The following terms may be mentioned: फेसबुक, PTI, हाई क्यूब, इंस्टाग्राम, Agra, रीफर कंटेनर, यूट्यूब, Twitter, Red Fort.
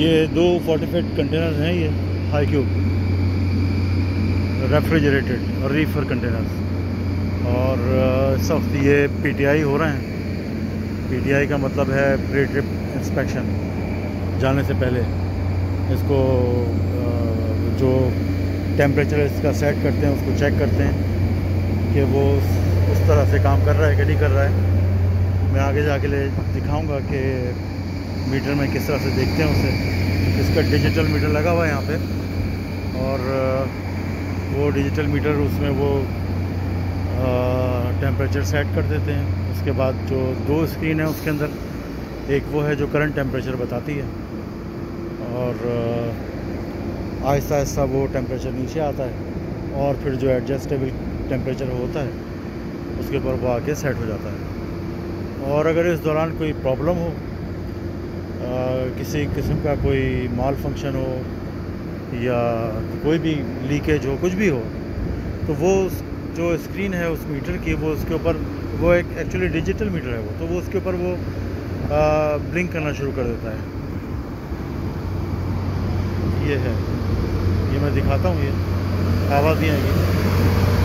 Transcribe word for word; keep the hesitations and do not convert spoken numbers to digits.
ये दो forty feet container हैं, ये हाई क्यूब रेफ्रिजरेटेड और रीफर कंटेनर्स, और इस वक्त ये पीटीआई हो रहे हैं। पीटीआई का मतलब है प्री ट्रिप इंस्पेक्शन, जाने से पहले इसको जो टेम्परेचर इसका सेट करते हैं उसको चेक करते हैं कि वो उस तरह से काम कर रहा है कि नहीं कर रहा है। मैं आगे जाके ले दिखाऊंगा कि मीटर में किस तरह से देखते हैं उसे। इसका डिजिटल मीटर लगा हुआ है यहाँ पे, और वो डिजिटल मीटर उसमें वो टेम्परेचर सेट कर देते हैं। उसके बाद जो दो स्क्रीन है उसके अंदर एक वो है जो करंट टेम्परेचर बताती है, और आहिस्ता आहिस्ता वो टेम्परेचर नीचे आता है, और फिर जो एडजस्टेबल टेम्परेचर होता है उसके ऊपर वो आके सेट हो जाता है। और अगर इस दौरान कोई प्रॉब्लम हो, आ, किसी किस्म का कोई माल फंक्शन हो या कोई भी लीकेज हो, कुछ भी हो, तो वो जो स्क्रीन है उस मीटर की, वो उसके ऊपर, वो एक एक्चुअली डिजिटल मीटर है वो, तो वो उसके ऊपर वो आ, ब्लिंक करना शुरू कर देता है। ये है, ये मैं दिखाता हूँ, ये आवाज़ नहीं आएगी।